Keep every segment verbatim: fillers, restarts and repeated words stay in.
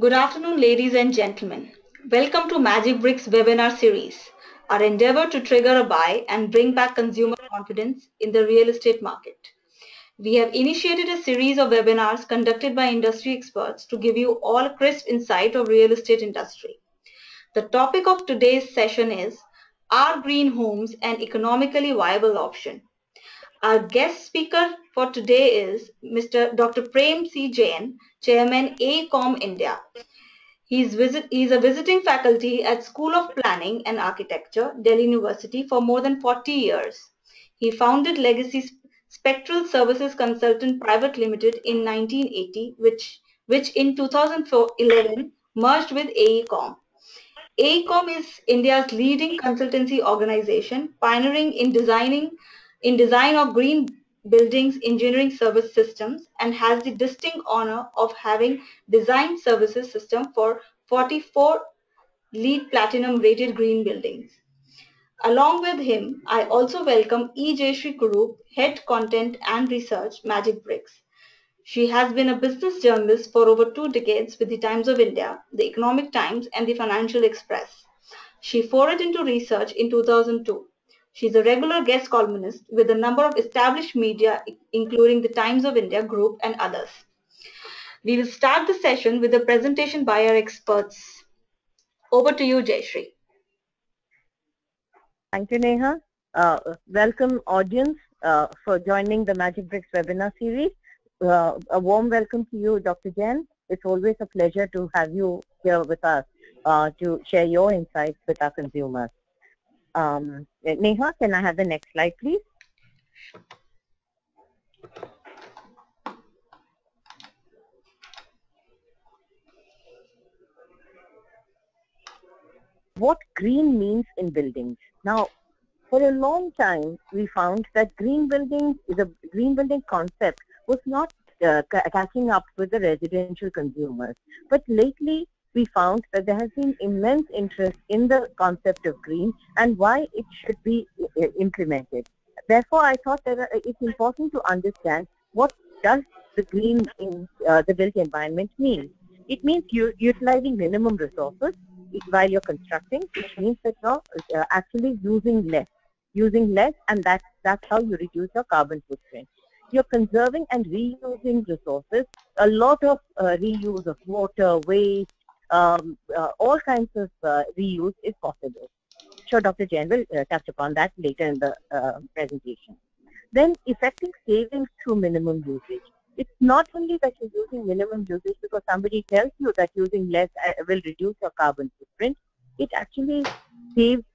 Good afternoon, ladies and gentlemen. Welcome to MagicBricks webinar series, our endeavor to trigger a buy and bring back consumer confidence in the real estate market. We have initiated a series of webinars conducted by industry experts to give you all a crisp insight of real estate industry. The topic of today's session is, are green homes an economically viable option? Our guest speaker for today is Mister Doctor Prem C Jain, Chairman Aecom India. He is, visit, he is a visiting faculty at School of Planning and Architecture, Delhi University for more than forty years. He founded Legacy Spectral Services Consultant Private Limited in nineteen eighty, which, which in two thousand eleven merged with Aecom. Aecom is India's leading consultancy organization, pioneering in designing in design of green buildings engineering service systems, and has the distinct honor of having designed services system for forty-four LEED platinum rated green buildings. Along with him, I also welcome E. Jayshree, Head Content and Research, MagicBricks. She has been a business journalist for over two decades with the Times of India, the Economic Times, and the Financial Express. She forayed into research in two thousand two. She is a regular guest columnist with a number of established media, including the Times of India Group and others. We will start the session with a presentation by our experts. Over to you, Jayshree. Thank you, Neha. Uh, welcome, audience, uh, for joining the MagicBricks webinar series. Uh, a warm welcome to you, Doctor Jain. It's always a pleasure to have you here with us uh, to share your insights with our consumers. Um, Neha, can I have the next slide, please? What green means in buildings. Now, for a long time, we found that green building, the green building concept was not uh, catching up with the residential consumers. But lately, we found that there has been immense interest in the concept of green and why it should be implemented. Therefore, I thought that it's important to understand what does the green in uh, the built environment mean. It means you're utilizing minimum resources while you're constructing, which means that you're uh, actually using less, using less, and that, that's how you reduce your carbon footprint. You're conserving and reusing resources, a lot of uh, reuse of water, waste, Um, uh, all kinds of uh, reuse is possible. Sure, Doctor Jain will uh, touch upon that later in the uh, presentation. Then effecting savings through minimum usage. It's not only that you're using minimum usage because somebody tells you that using less will reduce your carbon footprint. It actually saves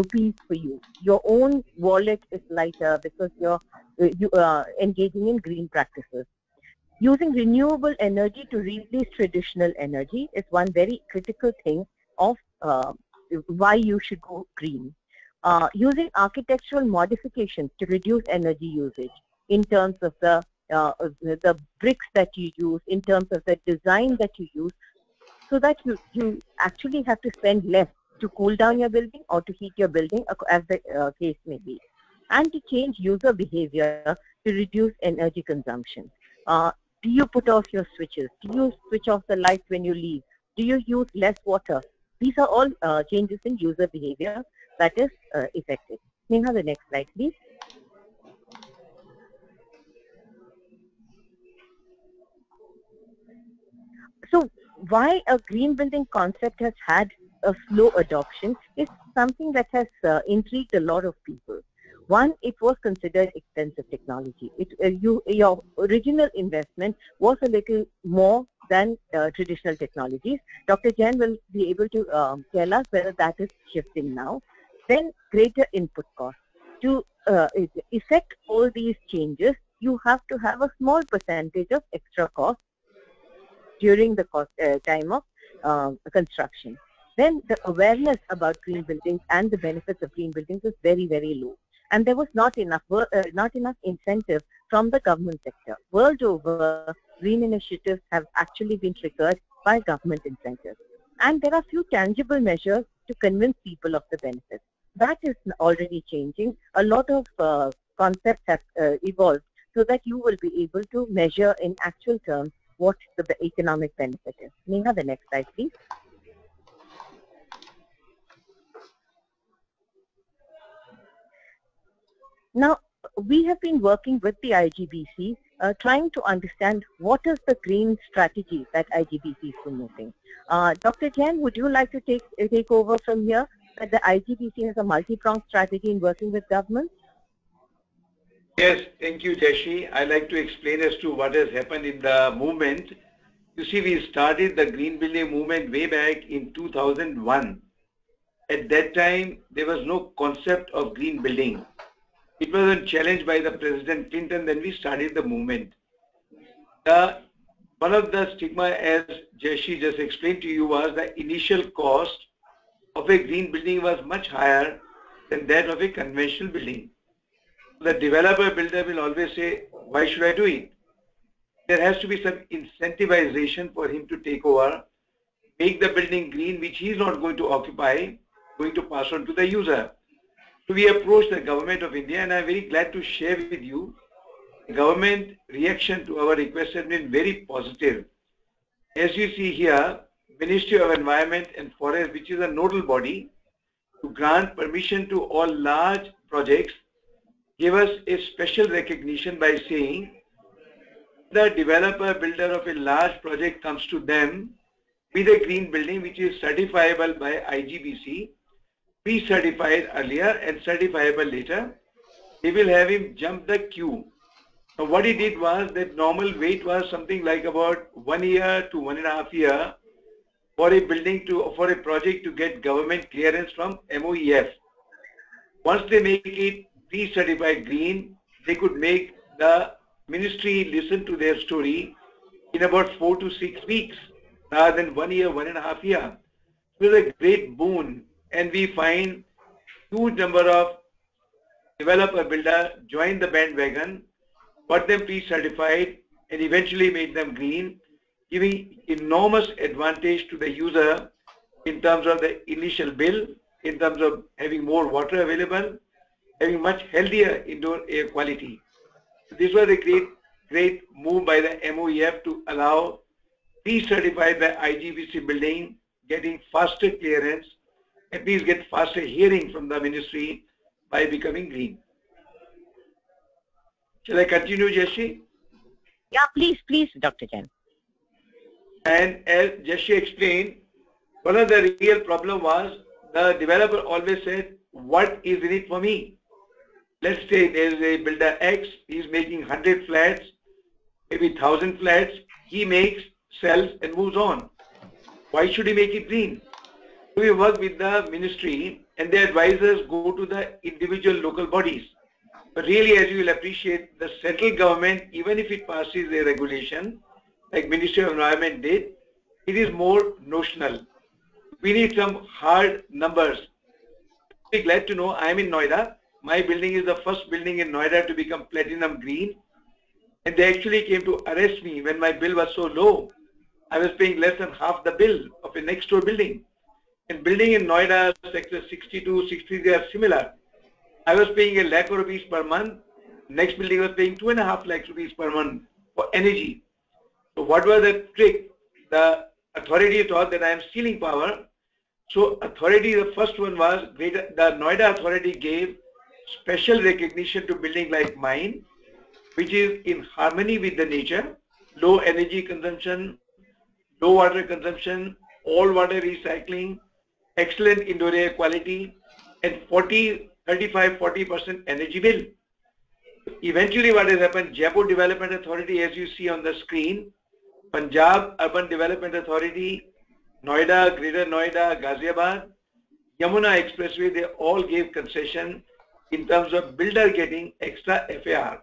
rupees for you. Your own wallet is lighter because you're uh, you, uh, engaging in green practices. Using renewable energy to replace traditional energy is one very critical thing of uh, why you should go green. Uh, using architectural modifications to reduce energy usage in terms of the, uh, the bricks that you use, in terms of the design that you use, so that you, you actually have to spend less to cool down your building or to heat your building as the uh, case may be. And to change user behavior to reduce energy consumption. Uh, Do you put off your switches? Do you switch off the lights when you leave? Do you use less water? These are all uh, changes in user behavior that is uh, effective. Neha, the next slide, please. So why a green building concept has had a slow adoption is something that has uh, intrigued a lot of people. One, it was considered expensive technology. It, uh, you, your original investment was a little more than uh, traditional technologies. Doctor Jain will be able to um, tell us whether that is shifting now. Then greater input costs. To uh, effect all these changes, you have to have a small percentage of extra cost during the cost, uh, time of uh, construction. Then the awareness about green buildings and the benefits of green buildings is very, very low. And there was not enough uh, not enough incentive from the government sector. World over, green initiatives have actually been triggered by government incentives. And there are few tangible measures to convince people of the benefits. That is already changing. A lot of uh, concepts have uh, evolved so that you will be able to measure in actual terms what the, the economic benefit is. Neha, the next slide, please. Now, we have been working with the I G B C, uh, trying to understand what is the green strategy that I G B C is promoting. Uh, Doctor Jain, would you like to take, take over from here? That the I G B C has a multi-pronged strategy in working with government? Yes, thank you, Jayshree. I'd like to explain as to what has happened in the movement. You see, we started the Green Building movement way back in two thousand one. At that time, there was no concept of green building. It was a challenge by the President Clinton, then we started the movement. The, one of the stigma, as Jayshree just explained to you, was the initial cost of a green building was much higher than that of a conventional building. The developer builder will always say, why should I do it? There has to be some incentivization for him to take over, make the building green, which he is not going to occupy, going to pass on to the user. So we approached the Government of India, and I am very glad to share with you, the government reaction to our request has been very positive. As you see here, Ministry of Environment and Forest, which is a nodal body, to grant permission to all large projects, gave us a special recognition by saying the developer builder of a large project comes to them with a green building which is certifiable by I G B C, pre-certified earlier and certifiable later, they will have him jump the queue. So what he did was that normal wait was something like about one year to one and a half year for a building to, for a project to get government clearance from M O E F. Once they make it pre-certified green, they could make the ministry listen to their story in about four to six weeks rather than one year, one and a half year. It was a great boon, and we find huge number of developer builder joined the bandwagon, got them pre-certified and eventually made them green, giving enormous advantage to the user in terms of the initial bill, in terms of having more water available, having much healthier indoor air quality. This was a great, great move by the M O E F to allow pre-certified by I G B C building, getting faster clearance, at least get faster hearing from the ministry by becoming green. Shall I continue, Jayshree? Yeah, please, please, Doctor Jain. And as Jayshree explained, one of the real problem was the developer always said, what is in it for me? Let's say there is a builder X, he is making one hundred flats, maybe one thousand flats, he makes, sells and moves on. Why should he make it green? We work with the ministry and their advisors go to the individual local bodies. But really, as you will appreciate, the central government, even if it passes a regulation, like Ministry of Environment did, it is more notional. We need some hard numbers. Be glad to know I am in Noida. My building is the first building in Noida to become platinum green, and they actually came to arrest me when my bill was so low. I was paying less than half the bill of a next door building, and building in Noida sector sixty-two, sixty-three are similar. I was paying a lakh rupees per month, next building was paying two and a half lakhs rupees per month for energy. So what was the trick? The authority thought that I am stealing power. So authority, the first one was, Greater, the Noida authority gave special recognition to building like mine, which is in harmony with the nature, low energy consumption, low water consumption, all water recycling, excellent indoor air quality, and forty, thirty-five, forty percent energy bill. Eventually what has happened, Jaipur Development Authority, as you see on the screen, Punjab Urban Development Authority, Noida, Greater Noida, Ghaziabad, Yamuna Expressway, they all gave concession in terms of builder getting extra F A R.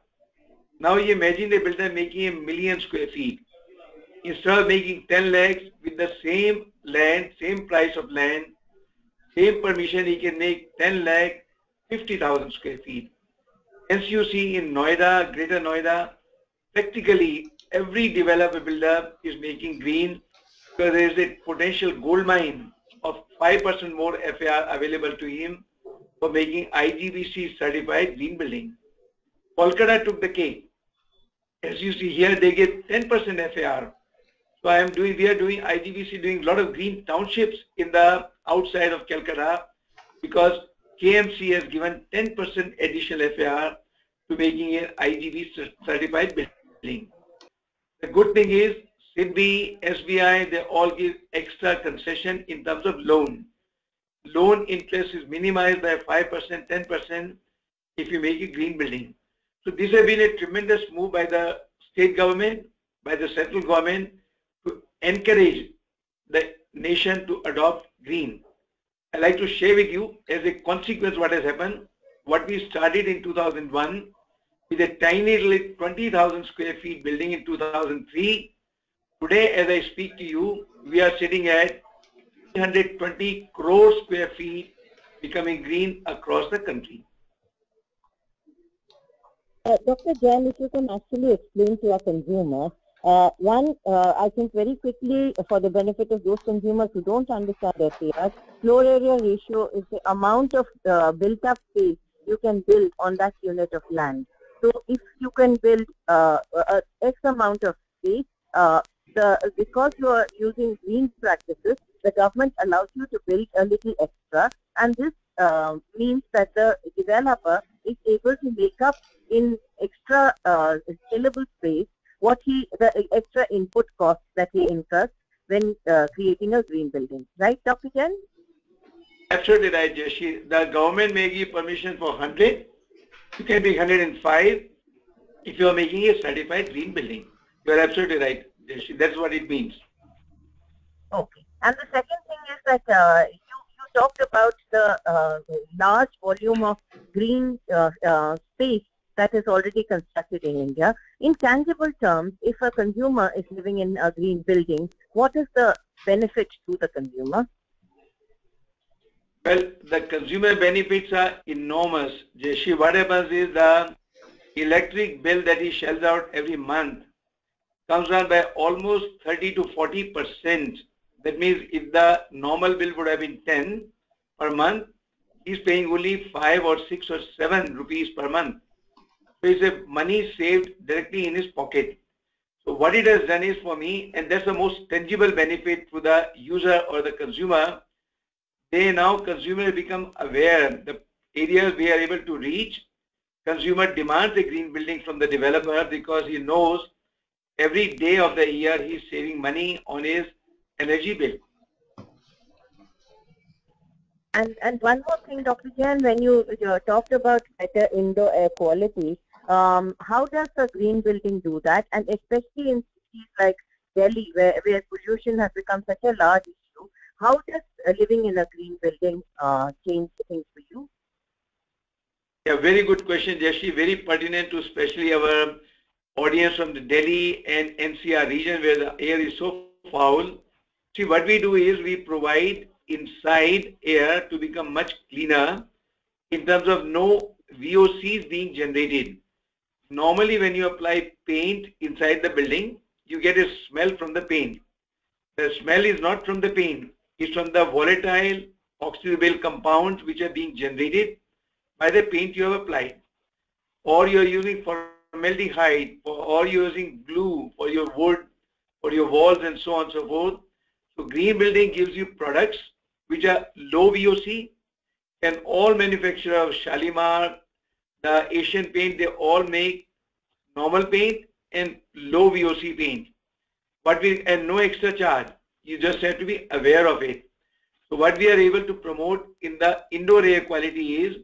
Now you imagine a builder making a million square feet. Instead of making ten lakhs with the same land, same price of land, same permission, he can make ten lakh, fifty thousand square feet. Hence you see in Noida, Greater Noida, practically every developer builder is making green, because there is a potential gold mine of five percent more F A R available to him for making I G B C certified green building. Kolkata took the cake. As you see here, they gave ten percent F A R So I am doing, we are doing, I G B C doing a lot of green townships in the outside of Kolkata, because K M C has given ten percent additional F A R to making an I G B C certified building. The good thing is SIDBI, S B I, they all give extra concession in terms of loan. Loan interest is minimized by five percent, ten percent if you make a green building. So this has been a tremendous move by the state government, by the central government, to encourage the nation to adopt green. I'd like to share with you as a consequence what has happened. What we started in two thousand one with a tiny little twenty thousand square feet building in two thousand three. Today, as I speak to you, we are sitting at three hundred twenty crore square feet becoming green across the country. Uh, Doctor Jain, if you can actually explain to our consumers, uh, one, uh, I think very quickly for the benefit of those consumers who don't understand F A R, floor area ratio is the amount of uh, built-up space you can build on that unit of land. So if you can build uh, uh, X amount of space, uh, the, because you are using green practices, the government allows you to build a little extra, and this uh, means that the developer is able to make up in extra uh, scalable space what he, the extra input costs that he incurs when uh, creating a green building. Right, Doctor Jain? Absolutely right, Jayshree. The government may give permission for one hundred. You can be one hundred and five if you are making a certified green building. You are absolutely right, Jayshree. That's what it means. Okay. And the second thing is that uh, you, you talked about the uh, large volume of green uh, uh, space that is already constructed in India. In tangible terms, if a consumer is living in a green building, what is the benefit to the consumer? Well, the consumer benefits are enormous, Jayshree. What happens is the electric bill that he shells out every month comes down by almost thirty to forty percent. That means if the normal bill would have been ten per month, he's paying only five or six or seven rupees per month. So it's a money saved directly in his pocket. So what it has done is for me, and that's the most tangible benefit to the user or the consumer, they now, consumers become aware of the areas we are able to reach. Consumer demands a green building from the developer because he knows every day of the year he's saving money on his energy bill. And, and one more thing, Doctor Jain, when you, you talked about better indoor air quality, um, how does the green building do that? And especially in cities like Delhi, where, where pollution has become such a large issue, how does uh, living in a green building uh, change things for you? Yeah, very good question, Jayshree. Very pertinent to especially our audience from the Delhi and N C R region where the air is so foul. See, what we do is we provide inside air to become much cleaner in terms of no V O Cs being generated. Normally when you apply paint inside the building, you get a smell from the paint. The smell is not from the paint, it's from the volatile oxidable compounds which are being generated by the paint you have applied. Or you're using formaldehyde, or you're using glue for your wood, for your walls and so on and so forth. So green building gives you products which are low V O C, and all manufacturers of Shalimar, the Asian Paint, they all make normal paint and low V O C paint. But we, and no extra charge, you just have to be aware of it. So what we are able to promote in the indoor air quality is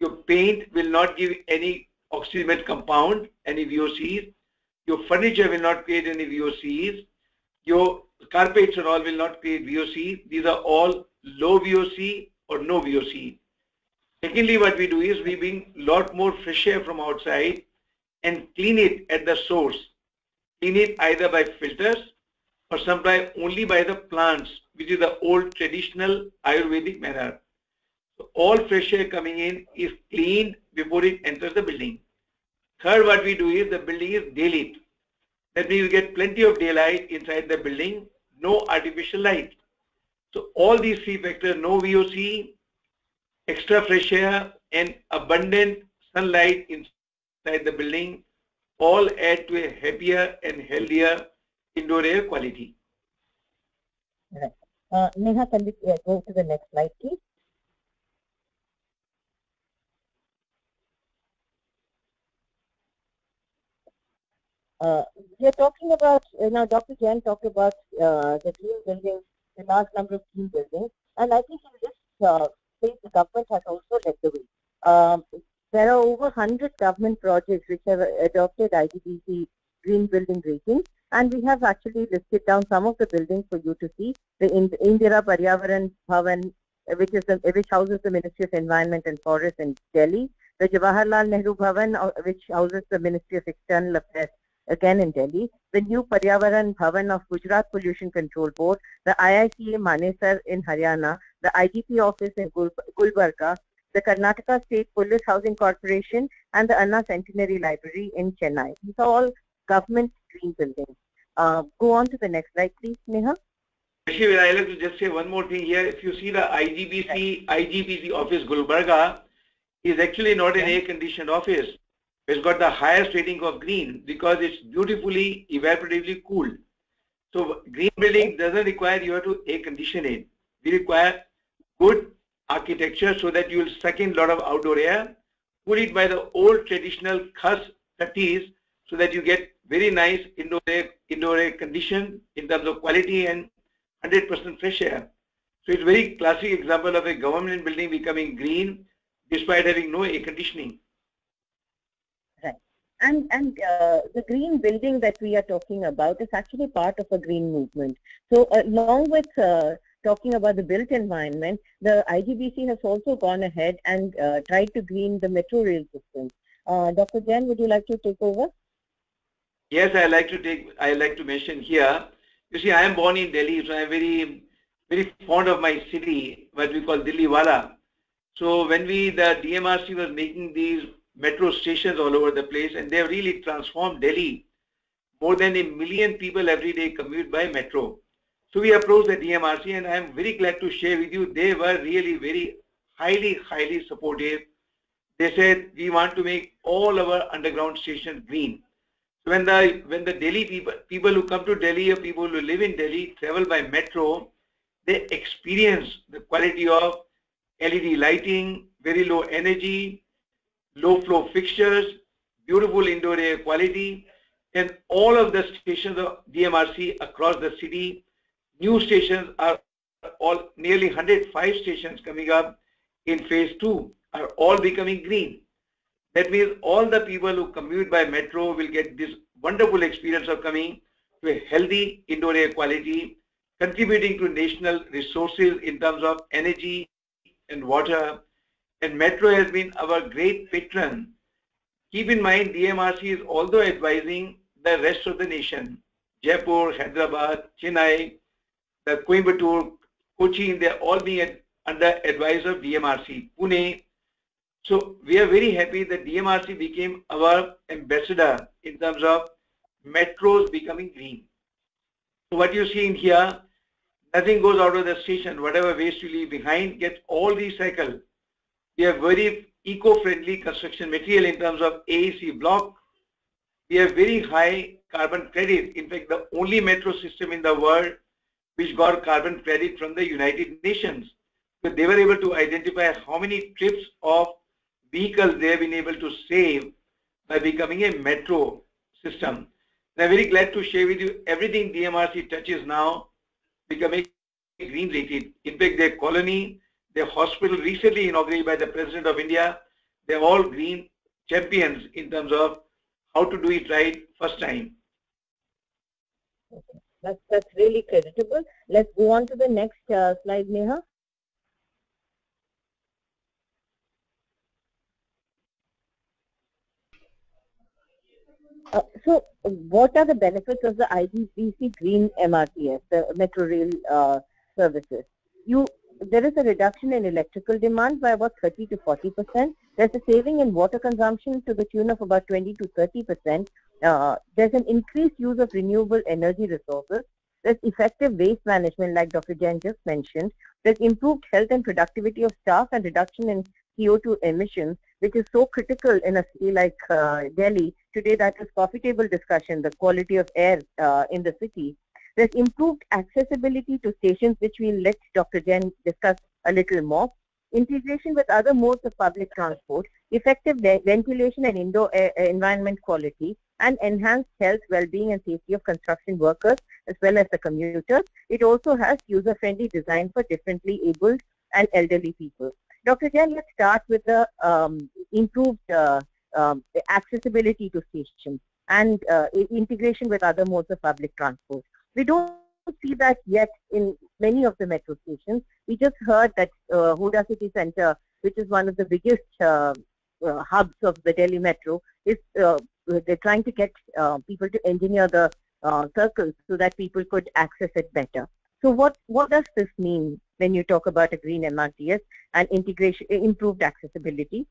your paint will not give any oxidant compound, any V O Cs, your furniture will not create any V O Cs, your carpets and all will not create V O C. These are all low V O C or no V O C. Secondly, what we do is we bring a lot more fresh air from outside and clean it at the source. Clean it either by filters or sometimes only by the plants, which is the old traditional Ayurvedic manner. So all fresh air coming in is cleaned before it enters the building. Third, what we do is the building is daylit. That means you get plenty of daylight inside the building, no artificial light. So all these three factors, no V O C, extra fresh air, and abundant sunlight inside the building, all add to a happier and healthier indoor air quality. Right. Uh, Neha, can we yeah, go to the next slide, please? Uh, we are talking about uh, now. Doctor Jain talked about uh, the green buildings, the large number of green buildings, and I think in this uh, space, the government has also led the way. Um, there are over one hundred government projects which have adopted I G B C green building ratings, and we have actually listed down some of the buildings for you to see. The Indira Paryavaran Bhavan, which is the, which houses the Ministry of Environment and Forest in Delhi. The Jawaharlal Nehru Bhavan, which houses the Ministry of External Affairs, again in Delhi. The new Paryavaran Bhavan of Gujarat Pollution Control Board, the I I C A Manesar in Haryana, the I G P office in Gulbarga, the Karnataka State Police Housing Corporation, and the Anna Centenary Library in Chennai. These are all government green buildings. Uh, go on to the next slide, please, Neha. Actually, I'd like to just say one more thing here. If you see the I G B C, I G B C office Gulbarga is actually not an air-conditioned office. It's got the highest rating of green because it's beautifully, evaporatively cool. So green building doesn't require you have to air condition it. We require good architecture so that you will suck in a lot of outdoor air, cool it by the old traditional khas tattis so that you get very nice indoor air, indoor air condition in terms of quality and one hundred percent fresh air. So it's a very classic example of a government building becoming green despite having no air conditioning. And, and uh, the green building that we are talking about is actually part of a green movement. So uh, along with uh, talking about the built environment, the I G B C has also gone ahead and uh, tried to green the metro rail system. Uh, Doctor Jain, would you like to take over? Yes, I like to take. I like to mention here. You see, I am born in Delhi, so I am very, very fond of my city, what we call Delhiwala. So when we the D M R C was making these metro stations all over the place, and they have really transformed Delhi. More than a million people every day commute by metro. So we approached the D M R C, and I am very glad to share with you, they were really very highly, highly supportive. They said, we want to make all our underground stations green. So when the, when the Delhi people, people who come to Delhi or people who live in Delhi, travel by metro, they experience the quality of L E D lighting, very low energy, low flow fixtures, beautiful indoor air quality, and all of the stations of D M R C across the city. New stations are all, nearly one hundred five stations coming up in phase two are all becoming green. That means all the people who commute by metro will get this wonderful experience of coming to a healthy indoor air quality, contributing to national resources in terms of energy and water. And metro has been our great patron. Keep in mind, D M R C is also advising the rest of the nation. Jaipur, Hyderabad, Chennai, the Coimbatore, Cochin, they are all being under advice of D M R C, Pune. So we are very happy that D M R C became our ambassador in terms of metros becoming green. So what you see in here, nothing goes out of the station. Whatever waste you leave behind gets all recycled. We have very eco-friendly construction material in terms of A A C block. We have very high carbon credit. In fact, the only metro system in the world which got carbon credit from the United Nations. So they were able to identify how many trips of vehicles they have been able to save by becoming a metro system. And I'm very glad to share with you everything D M R C touches now becoming green rated. In fact, their colony, the hospital recently inaugurated by the President of India, they're all green champions in terms of how to do it right first time. Okay. That's, that's really creditable. Let's go on to the next uh, slide, Neha. Uh, so what are the benefits of the I G B C Green M R T S, the Metro Rail uh, services? You There is a reduction in electrical demand by about thirty to forty percent. There's a saving in water consumption to the tune of about twenty to thirty percent. Uh, there's an increased use of renewable energy resources. There's effective waste management, like Doctor Jain just mentioned. There's improved health and productivity of staff and reduction in C O two emissions, which is so critical in a city like uh, Delhi. Today, that is a profitable discussion, the quality of air uh, in the city. There's improved accessibility to stations, which we'll let Doctor Jain discuss a little more. Integration with other modes of public transport, effective ventilation and indoor air environment quality, and enhanced health, well-being and safety of construction workers as well as the commuters. It also has user-friendly design for differently abled and elderly people. Doctor Jain, let's start with the um, improved uh, um, accessibility to stations and uh, integration with other modes of public transport. We don't see that yet in many of the metro stations. We just heard that uh, Hoda City Centre, which is one of the biggest uh, uh, hubs of the Delhi Metro, is uh, they're trying to get uh, people to engineer the uh, circles so that people could access it better. So what, what does this mean when you talk about a green M R T S and integration, improved accessibility?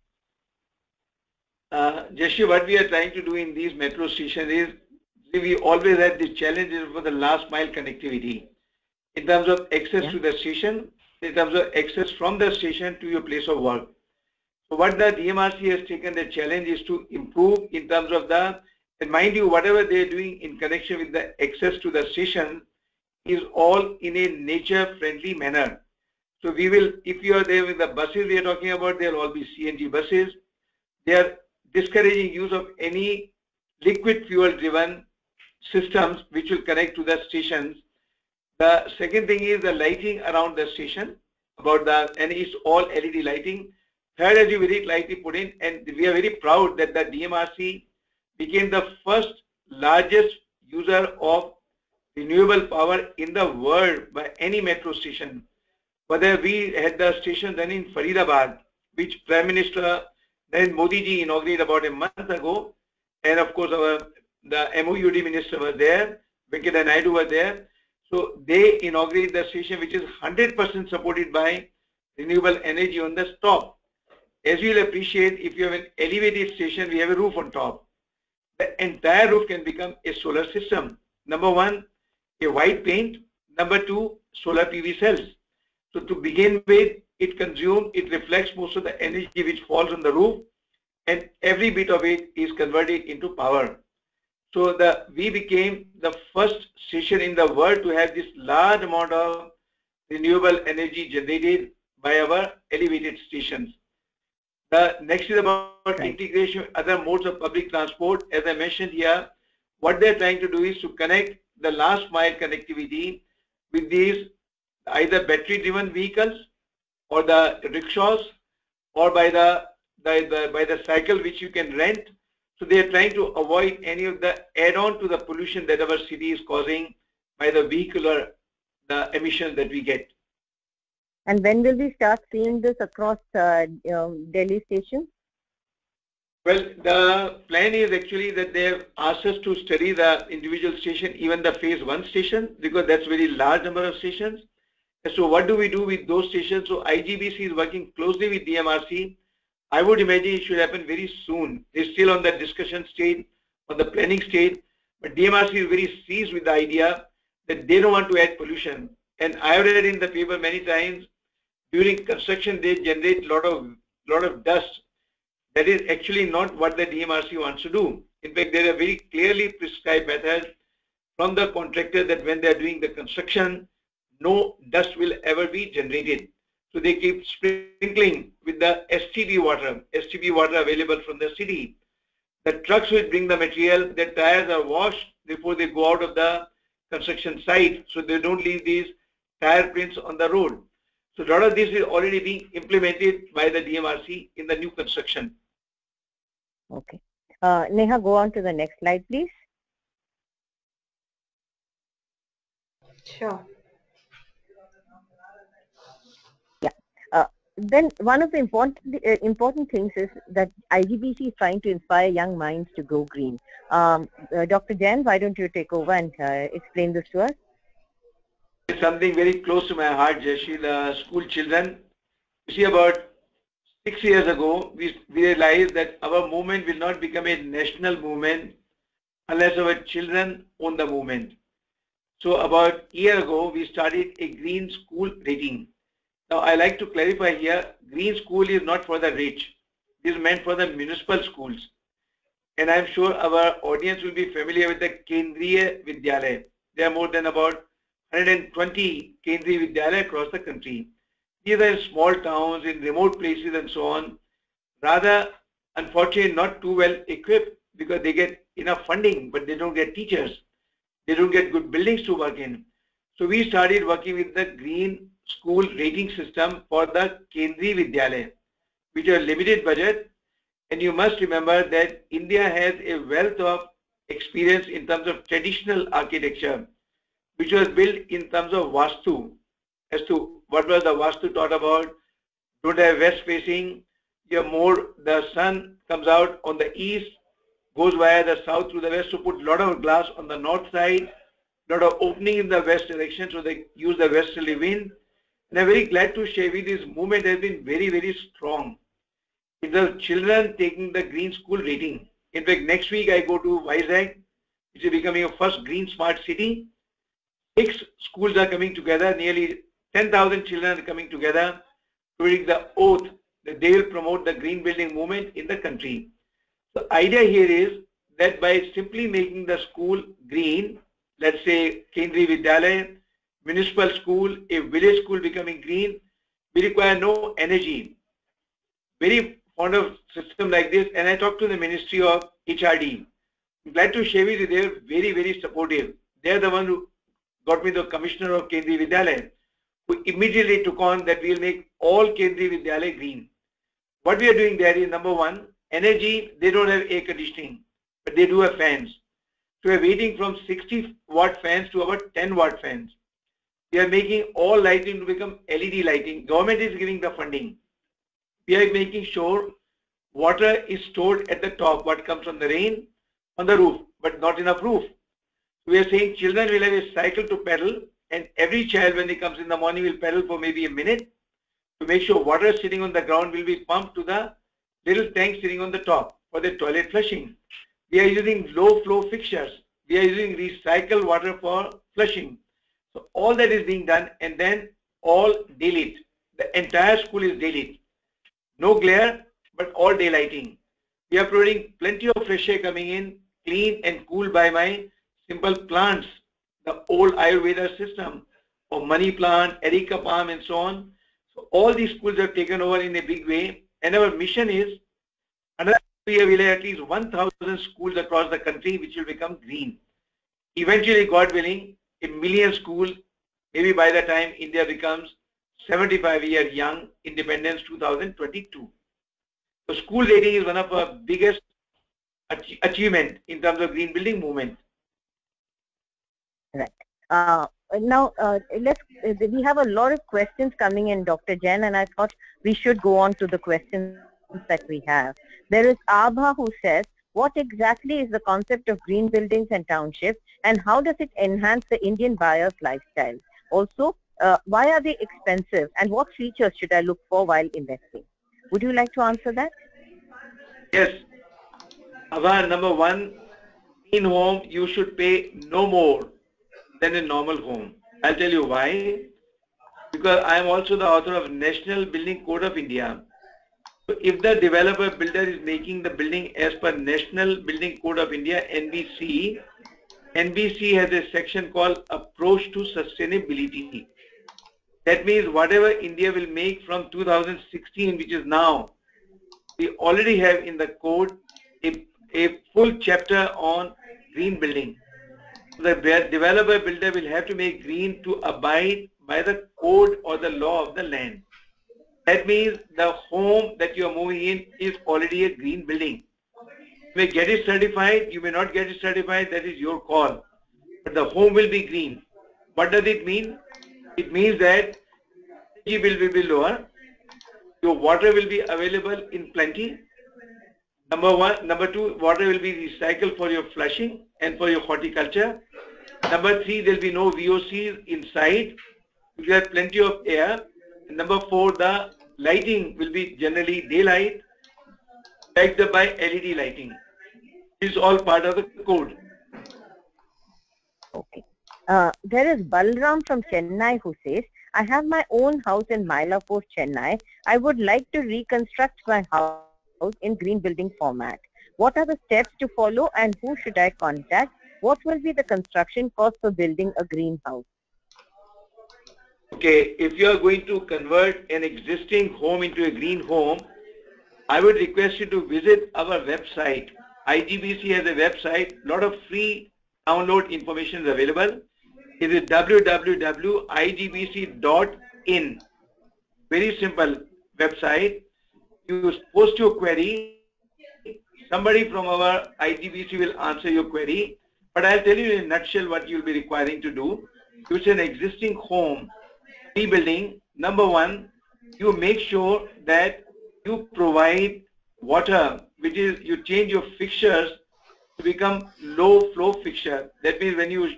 Uh, Jayshree, what we are trying to do in these metro stations is, we always had the challenges for the last mile connectivity in terms of access yeah. to the station, in terms of access from the station to your place of work. So what the D M R C has taken the challenge is to improve in terms of the, and mind you, whatever they are doing in connection with the access to the station is all in a nature-friendly manner. So we will, if you are there with the buses we are talking about, they'll all be C N G buses. They are discouraging use of any liquid fuel-driven systems which will connect to the stations. The second thing is the lighting around the station, about the, and it's all L E D lighting. Third, as you very lightly put in, and we are very proud that the D M R C became the first largest user of renewable power in the world by any metro station. Whether we had the station then in Faridabad, which Prime Minister then Modi ji inaugurated about a month ago, and of course our the M O U D minister was there, Venkaiah Naidu was there. So they inaugurated the station which is one hundred percent supported by renewable energy on the top. As you will appreciate, if you have an elevated station, we have a roof on top. The entire roof can become a solar system. Number one, a white paint. Number two, solar P V cells. So to begin with, it consumes, it reflects most of the energy which falls on the roof, and every bit of it is converted into power. So the, we became the first station in the world to have this large amount of renewable energy generated by our elevated stations. The next is about okay. integration with other modes of public transport. As I mentioned here, what they're trying to do is to connect the last mile connectivity with these either battery driven vehicles or the rickshaws or by the, by the, by the cycle which you can rent. So they are trying to avoid any of the add-on to the pollution that our city is causing by the vehicular the emissions that we get. And when will we start seeing this across uh, um, Delhi station? Well, the plan is actually that they have asked us to study the individual station, even the phase one station, because that's very large number of stations. So what do we do with those stations? So I G B C is working closely with D M R C. I would imagine it should happen very soon. It's still on the discussion stage, on the planning stage, but D M R C is very seized with the idea that they don't want to add pollution. And I've read in the paper many times, during construction they generate a lot of, lot of dust. That is actually not what the D M R C wants to do. In fact, there are very clearly prescribed methods from the contractor that when they are doing the construction, no dust will ever be generated. So they keep sprinkling with the S T B water, S T B water available from the city. The trucks will bring the material, their tires are washed before they go out of the construction site, so they don't leave these tire prints on the road. So a lot of this is already being implemented by the D M R C in the new construction. Okay. Uh, Neha, go on to the next slide, please. Sure. Then one of the important uh, important things is that I G B C is trying to inspire young minds to go green. Um, uh, Doctor Jain, why don't you take over and uh, explain this to us? It's something very close to my heart, Jayshree, the school children. You see, about six years ago, we, we realized that our movement will not become a national movement unless our children own the movement. So about a year ago, we started a green school rating. Now, I like to clarify here, green school is not for the rich. It is meant for the municipal schools. And I'm sure our audience will be familiar with the Kendriya Vidyalayas. There are more than about one hundred twenty Kendriya Vidyalaya across the country. These are in small towns, in remote places and so on. Rather, unfortunately, not too well equipped because they get enough funding, but they don't get teachers. They don't get good buildings to work in. So we started working with the green school rating system for the Kendriya Vidyalaya, which are limited budget. And you must remember that India has a wealth of experience in terms of traditional architecture, which was built in terms of Vastu, as to what was the Vastu taught about. Don't have west facing, you have more, the sun comes out on the east, goes via the south through the west, so put a lot of glass on the north side, lot of opening in the west direction, so they use the westerly wind. And I'm very glad to share with you, this movement has been very, very strong. It's the children taking the green school rating. In fact, next week I go to Vizag, which is becoming a first green smart city. Six schools are coming together, nearly ten thousand children are coming together to take the oath that they will promote the green building movement in the country. The idea here is that by simply making the school green, let's say Kendriya Vidyalaya, municipal school, a village school becoming green, we require no energy. Very fond of system like this, and I talked to the Ministry of H R D. I'm glad to share with you, they are very, very supportive. They are the one who got me the Commissioner of Kendriya Vidyalaya, who immediately took on that we will make all Kendriya Vidyalaya green. What we are doing there is, number one, energy, they don't have air conditioning, but they do have fans. So we are waiting from sixty watt fans to about ten watt fans. We are making all lighting to become L E D lighting. Government is giving the funding. We are making sure water is stored at the top, what comes from the rain, on the roof, but not enough roof. We are saying children will have a cycle to pedal, and every child when he comes in the morning will pedal for maybe a minute to make sure water sitting on the ground will be pumped to the little tank sitting on the top for the toilet flushing. We are using low flow fixtures. We are using recycled water for flushing. So all that is being done, and then all daylight. The entire school is daylight. No glare, but all day lighting. We are providing plenty of fresh air coming in, clean and cool by my simple plants, the old Ayurveda system of money plant, Erica palm and so on. So all these schools have taken over in a big way, and our mission is another year we will have at least one thousand schools across the country which will become green. Eventually, God willing, a million schools, maybe by the time India becomes seventy-five year young, independence two thousand twenty-two. So school rating is one of our biggest ach achievement in terms of green building movement. Right. Uh, now, uh, let's. Uh, we have a lot of questions coming in, Doctor Jain, and I thought we should go on to the questions that we have. There is Abha who says, what exactly is the concept of green buildings and townships, and how does it enhance the Indian buyer's lifestyle? Also, Uh, why are they expensive, and what features should I look for while investing? Would you like to answer that? Yes. Abha, number one, in home you should pay no more than a normal home. I'll tell you why. Because I am also the author of National Building Code of India. So if the developer builder is making the building as per National Building Code of India, N B C, N B C has a section called Approach to Sustainability. That means whatever India will make from two thousand sixteen, which is now, we already have in the code a, a full chapter on green building. The developer builder will have to make green to abide by the code or the law of the land. That means the home that you are moving in is already a green building. You may get it certified, you may not get it certified, that is your call. But the home will be green. What does it mean? It means that energy bill will be lower, your water will be available in plenty. Number one, number two, water will be recycled for your flushing and for your horticulture. Number three, there will be no V O Cs inside. You have plenty of air. And number four, the lighting will be generally daylight, backed up by L E D lighting. This is all part of the code. Okay. Uh, there is Balram from Chennai who says, I have my own house in Mylapore, Chennai. I would like to reconstruct my house in green building format. What are the steps to follow, and who should I contact? what will be the construction cost for building a greenhouse? Okay, if you are going to convert an existing home into a green home, I would request you to visit our website. I G B C has a website, lot of free download information is available. It is w w w dot I G B C dot in. Very simple website. You post your query. Somebody from our I G B C will answer your query. But I'll tell you in a nutshell what you'll be requiring to do. It's an existing home rebuilding. Number one, you make sure that you provide water, which is you change your fixtures to become low flow fixture. That means when you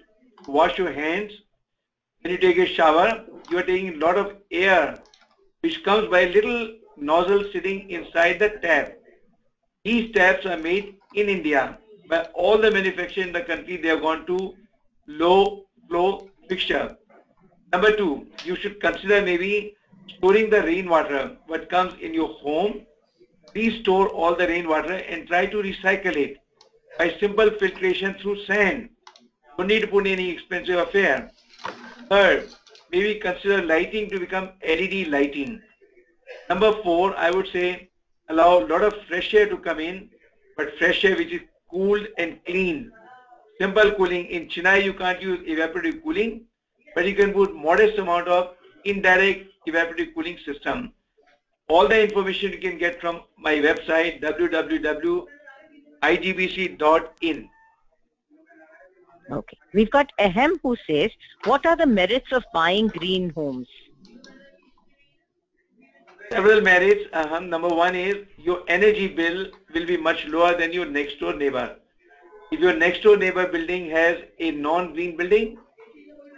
wash your hands, when you take a shower, you are taking a lot of air which comes by little nozzle sitting inside the tap. These taps are made in India. By all the manufacturers in the country, they have gone to low flow fixture. Number two, you should consider maybe storing the rainwater what comes in your home. Please store all the rainwater and try to recycle it by simple filtration through sand. You don't need to put any expensive affair. Third, maybe consider lighting to become L E D lighting. Number four, I would say allow a lot of fresh air to come in, but fresh air which is cooled and clean. Simple cooling. In Chennai you can't use evaporative cooling, but you can put modest amount of indirect evaporative cooling system. All the information you can get from my website w w w dot I G B C dot in. Okay, we've got Ahem who says, what are the merits of buying green homes? Several merits, Ahem. Number one is your energy bill will be much lower than your next door neighbor. If your next door neighbor building has a non-green building,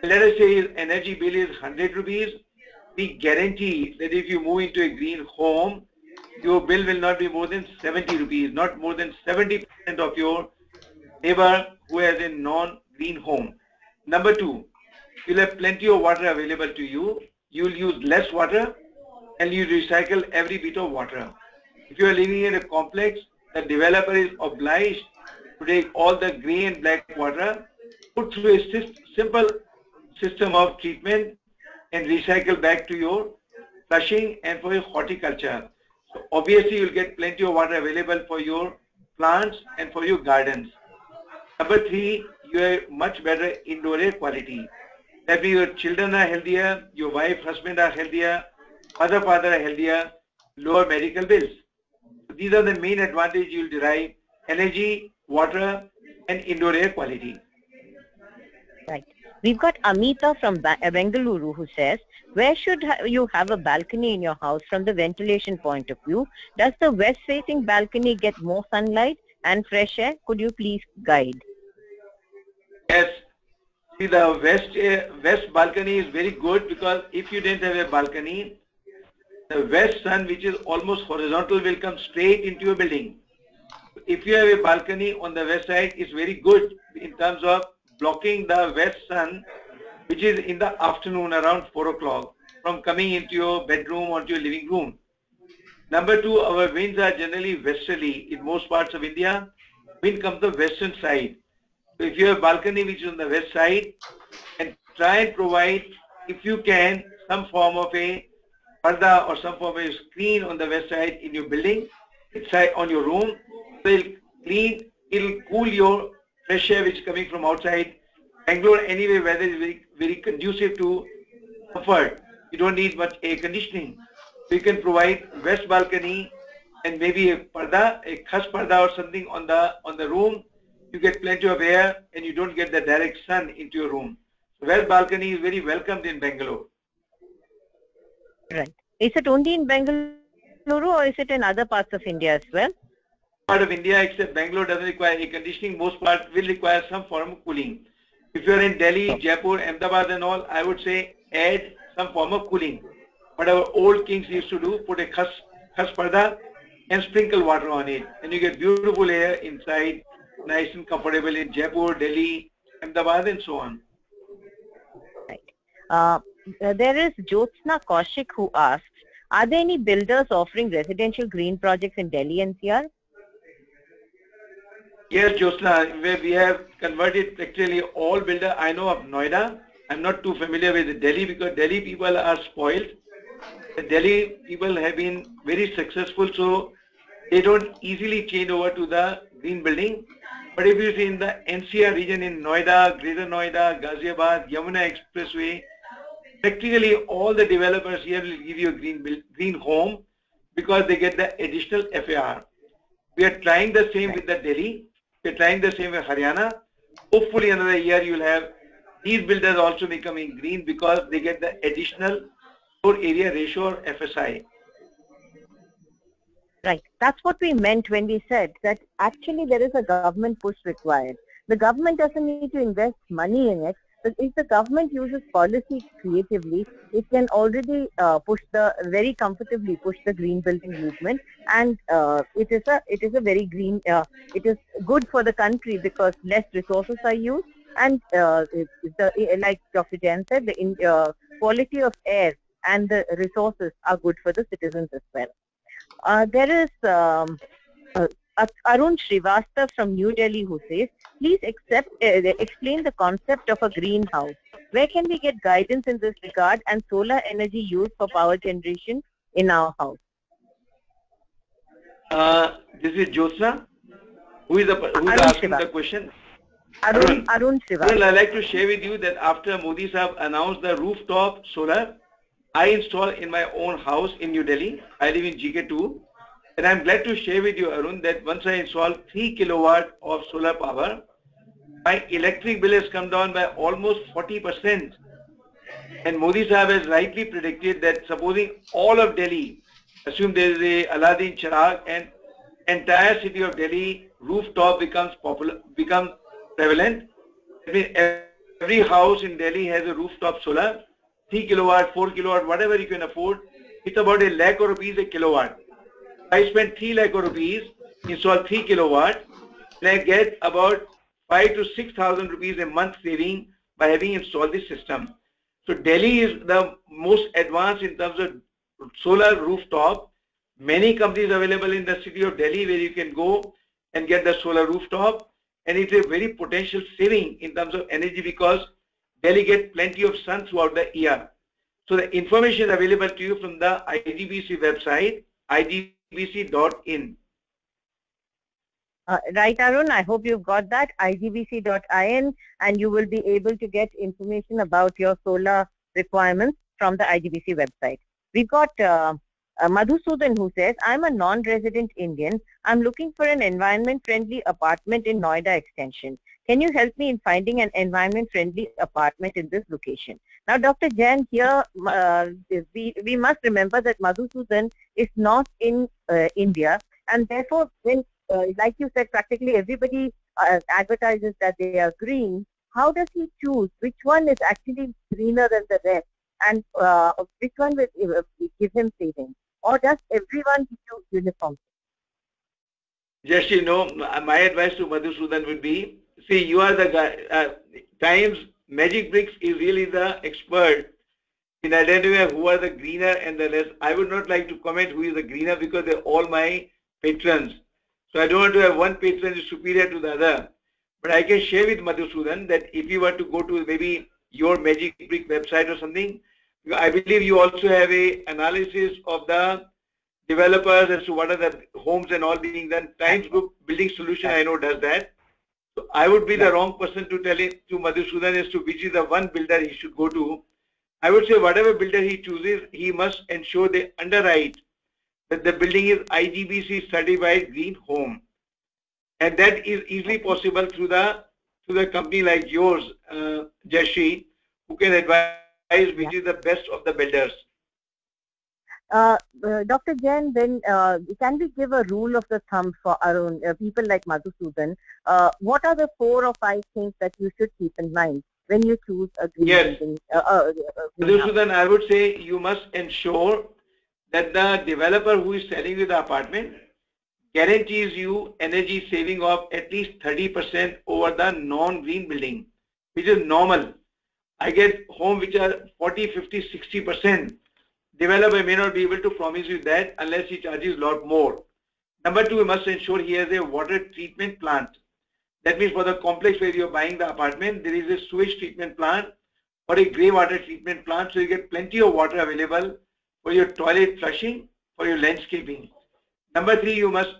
let us say his energy bill is one hundred rupees, we guarantee that if you move into a green home, your bill will not be more than seventy rupees, not more than seventy percent of your neighbor who has a non-green home. Number two, you'll have plenty of water available to you. You'll use less water and you recycle every bit of water. If you are living in a complex, the developer is obliged to take all the grey and black water, put through a simple system of treatment and recycle back to your flushing and for your horticulture. So obviously you'll get plenty of water available for your plants and for your gardens. Number three, you have much better indoor air quality. That means your children are healthier, your wife, husband are healthier, mother, father are healthier, lower medical bills. So these are the main advantages you'll derive: energy, water, and indoor air quality. Right. We've got Amita from Bengaluru who says, where should ha you have a balcony in your house from the ventilation point of view? Does the west-facing balcony get more sunlight and fresh air? Could you please guide? Yes. See, the west, uh, west balcony is very good because if you didn't have a balcony, the west sun, which is almost horizontal, will come straight into your building. If you have a balcony on the west side, it's very good in terms of blocking the west sun, which is in the afternoon around four o'clock, from coming into your bedroom or to your living room. Number two, our winds are generally westerly in most parts of India. Wind comes the western side. So if you have a balcony which is on the west side, and try and provide, if you can, some form of a parda or some form of a screen on the west side in your building, inside on your room, so it'll clean, it'll cool your fresh air which is coming from outside. Bangalore anyway weather is very, very conducive to comfort. You don't need much air conditioning. So you can provide west balcony and maybe a parda, a khash parda or something on the on the room. You get plenty of air and you don't get the direct sun into your room. So west balcony is very welcomed in Bangalore. Right. Is it only in Bangalore or is it in other parts of India as well? Part of India except Bangalore doesn't require air conditioning. Most part will require some form of cooling. If you are in Delhi, Jaipur, Ahmedabad and all, I would say add some form of cooling. What our old kings used to do, put a khas, khas parda and sprinkle water on it. And you get beautiful air inside, nice and comfortable in Jaipur, Delhi, Ahmedabad and so on. Right. Uh, there is Jyotsna Kaushik who asks, are there any builders offering residential green projects in Delhi N C R? Yes, Jyotsna, where we have converted practically all builder I know of Noida. I'm not too familiar with Delhi because Delhi people are spoiled. The Delhi people have been very successful, so they don't easily change over to the green building. But if you see in the N C R region in Noida, Greater Noida, Ghaziabad, Yamuna Expressway, practically all the developers here will give you a green build, green home because they get the additional F A R. We are trying the same with the Delhi. We are trying the same with Haryana. Hopefully another year you will have these builders also becoming green because they get the additional floor area ratio or F S I. Right. That's what we meant when we said that actually there is a government push required. The government doesn't need to invest money in it, but if the government uses policy creatively, it can already uh, push the very comfortably push the green building movement, and uh, it is a it is a very green. Uh, it is good for the country because less resources are used, and uh, the, like Doctor Jain said, the in, uh, quality of air and the resources are good for the citizens as well. Uh, there is um, uh, Arun Srivastav from New Delhi who says, please accept, uh, explain the concept of a greenhouse. Where can we get guidance in this regard and solar energy used for power generation in our house? Uh, this is Jyotsna. Who is, the, who is asking Shiva. the question? Arun, Arun, Arun Srivastav. Well, I'd like to share with you that after Modi Sahab announced the rooftop solar, I installed in my own house in New Delhi. I live in G K two, and I'm glad to share with you, Arun, that once I installed three kilowatt of solar power, my electric bill has come down by almost forty percent. And Modi Sahib has rightly predicted that supposing all of Delhi, assume there is a Aladdin Chirag and entire city of Delhi rooftop becomes popular, becomes prevalent. I mean, every house in Delhi has a rooftop solar. three kilowatt, four kilowatt, whatever you can afford, it's about a lakh or rupees a kilowatt. I spend three lakh or rupees, install three kilowatt, and I get about five to six thousand rupees a month saving by having installed this system. So Delhi is the most advanced in terms of solar rooftop. Many companies available in the city of Delhi where you can go and get the solar rooftop, and it's a very potential saving in terms of energy because Delhi gets plenty of sun throughout the year. So the information available to you from the I G B C website, I G B C dot in. Uh, right, Arun, I hope you've got that, I G B C dot in, and you will be able to get information about your solar requirements from the I G B C website. We've got uh, uh, Madhusudan who says, I'm a non-resident Indian. I'm looking for an environment-friendly apartment in Noida Extension. Can you help me in finding an environment-friendly apartment in this location? Now, Doctor Jain, here uh, we we must remember that Madhusudan is not in uh, India, and therefore, when uh, like you said, practically everybody uh, advertises that they are green. How does he choose which one is actually greener than the rest, and uh, which one will give him savings, or does everyone choose uniform? Yes, you know, my advice to Madhusudan would be. See, you are the guy, uh, Times, MagicBricks is really the expert in identifying who are the greener and the less. I would not like to comment who is the greener because they're all my patrons. So I don't want to have one patron is superior to the other. But I can share with Madhusudan that if you were to go to maybe your MagicBrick website or something, I believe you also have a analysis of the developers as to what are the homes and all being done. Times Group Building Solution, I know, does that. So I would be yeah. the wrong person to tell it to Madhusudan as to which is the one builder he should go to. I would say whatever builder he chooses, he must ensure they underwrite that the building is I G B C certified green home, and that is easily possible through the through the company like yours, uh, Jayshree, who can advise which yeah. is the best of the builders. Uh, uh, Doctor Jain, then uh, can we give a rule of the thumb for our own, uh, people like Madhusudan? Uh, what are the four or five things that you should keep in mind when you choose a green yes. building? Uh, uh, Madhusudan, I would say you must ensure that the developer who is selling you the apartment guarantees you energy saving of at least thirty percent over the non-green building, which is normal. I get homes which are forty, fifty, sixty percent. Developer may not be able to promise you that unless he charges a lot more. Number two, we must ensure he has a water treatment plant. That means for the complex where you are buying the apartment, there is a sewage treatment plant or a grey water treatment plant, so you get plenty of water available for your toilet flushing, for your landscaping. Number three, you must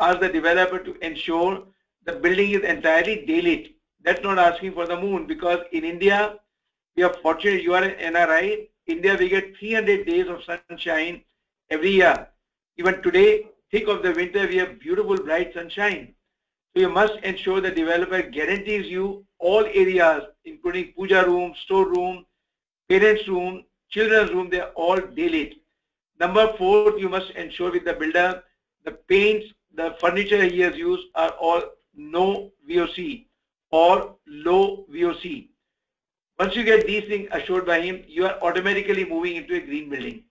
ask the developer to ensure the building is entirely daylit. That's not asking for the moon, because in India, we are fortunate, you are an N R I. India, we get three hundred days of sunshine every year. Even today, thick of the winter, we have beautiful bright sunshine. So you must ensure the developer guarantees you all areas, including puja room, store room, parents room, children's room, they are all daylit. Number four, you must ensure with the builder, the paints, the furniture he has used are all no V O C or low V O C. Once you get these things assured by him, you are automatically moving into a green building.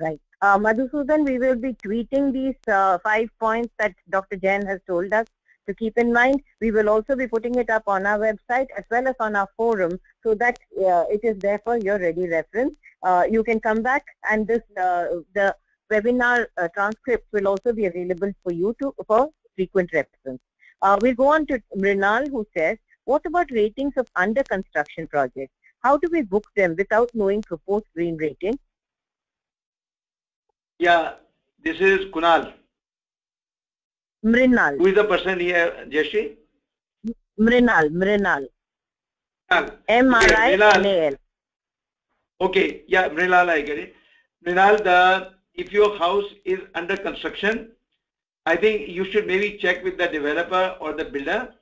Right. Uh, Madhusudan, we will be tweeting these uh, five points that Doctor Jain has told us to keep in mind. We will also be putting it up on our website as well as on our forum, so that uh, it is there for your ready reference. Uh, you can come back, and this uh, the webinar uh, transcript will also be available for you to for frequent reference. Uh, we'll go on to Mrinal, who says, what about ratings of under construction projects? How do we book them without knowing proposed green rating? Yeah, this is Kunal. Mrinal. Who is the person here, Jayshree? Mrinal, Mrinal. M R I N A L. Okay, yeah, Mrinal, I get it. Mrinal, the, if your house is under construction, I think you should maybe check with the developer or the builder.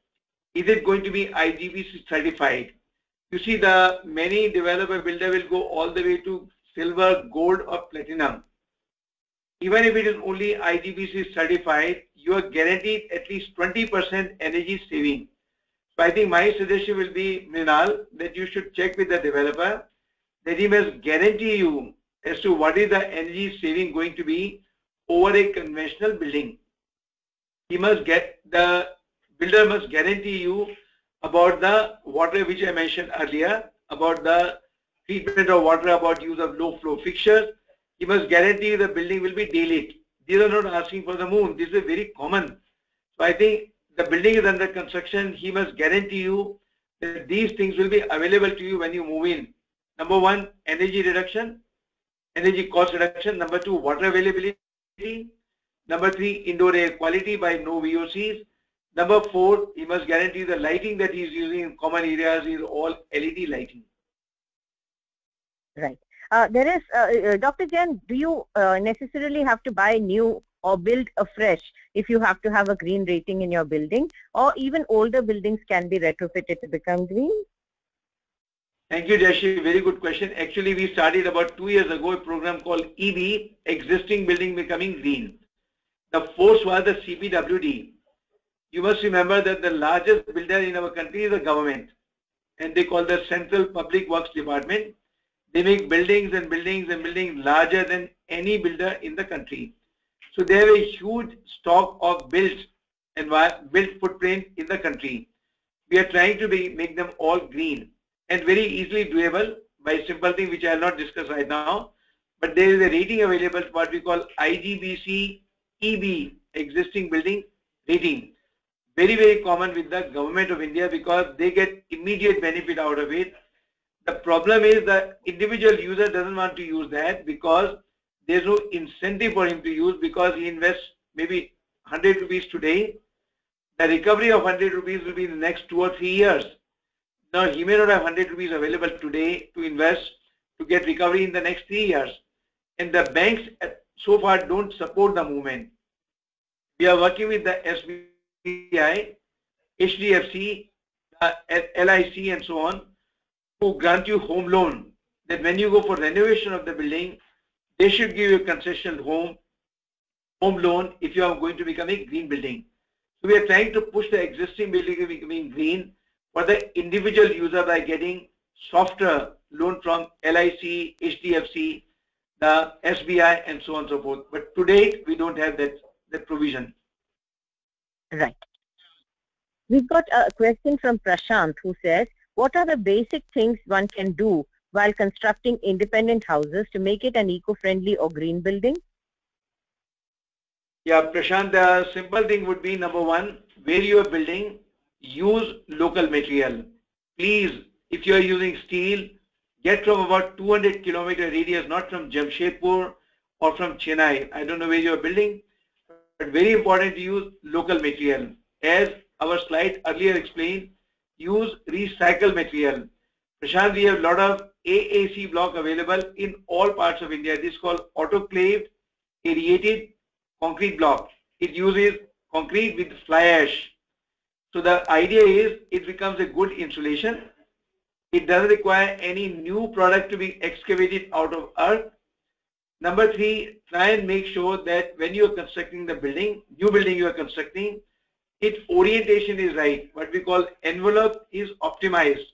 Is it going to be I G B C certified? You see, the many developer builder will go all the way to silver, gold or platinum. Even if it is only I G B C certified, you are guaranteed at least twenty percent energy saving. So I think my suggestion will be, Mrinal, that you should check with the developer that he must guarantee you as to what is the energy saving going to be over a conventional building. He must get the builder must guarantee you about the water, which I mentioned earlier, about the treatment of water, about use of low flow fixtures. He must guarantee the building will be daylit. These are not asking for the moon. This is very common. So I think the building is under construction. He must guarantee you that these things will be available to you when you move in. Number one, energy reduction, energy cost reduction. Number two, water availability. Number three, indoor air quality by no V O Cs. Number four, he must guarantee the lighting that he is using in common areas is all L E D lighting. Right. Uh, there is, uh, uh, Doctor Jain, do you uh, necessarily have to buy new or build afresh if you have to have a green rating in your building, or even older buildings can be retrofitted to become green? Thank you, Jayshree. Very good question. Actually, we started about two years ago a program called E B, Existing Building Becoming Green. The force was the C P W D. You must remember that the largest builder in our country is the government, and they call the Central Public Works Department. They make buildings and buildings and buildings larger than any builder in the country. So they have a huge stock of built and built footprint in the country. We are trying to be, make them all green and very easily doable by a simple thing which I will not discuss right now. But there is a rating available, what we call I G B C E B, Existing Building Rating. Very, very common with the Government of India because they get immediate benefit out of it. The problem is the individual user doesn't want to use that because there's no incentive for him to use, because he invests maybe one hundred rupees today. The recovery of one hundred rupees will be in the next two or three years. Now, he may not have one hundred rupees available today to invest to get recovery in the next three years. And the banks so far don't support the movement. We are working with the S B I. H D F C, uh, L I C and so on, who grant you home loan, that when you go for renovation of the building, they should give you a concessional home, home loan if you are going to become a green building. So we are trying to push the existing building to becoming green for the individual user by getting softer loan from L I C, H D F C, the S B I and so on and so forth. But to date, we don't have that, that provision. Right. We've got a question from Prashant, who says, what are the basic things one can do while constructing independent houses to make it an eco-friendly or green building? Yeah, Prashant, the simple thing would be, number one, where you are building, use local material. Please, if you are using steel, get from about two hundred kilometer radius, not from Jamshedpur or from Chennai. I don't know where you are building, but very important to use local material. As our slide earlier explained, use recycled material. Prashant, we have a lot of A A C block available in all parts of India. This is called autoclaved aerated concrete block. It uses concrete with fly ash. So the idea is it becomes a good insulation. It doesn't require any new product to be excavated out of earth. Number three, try and make sure that when you are constructing the building, new building you are constructing, its orientation is right. What we call envelope is optimized.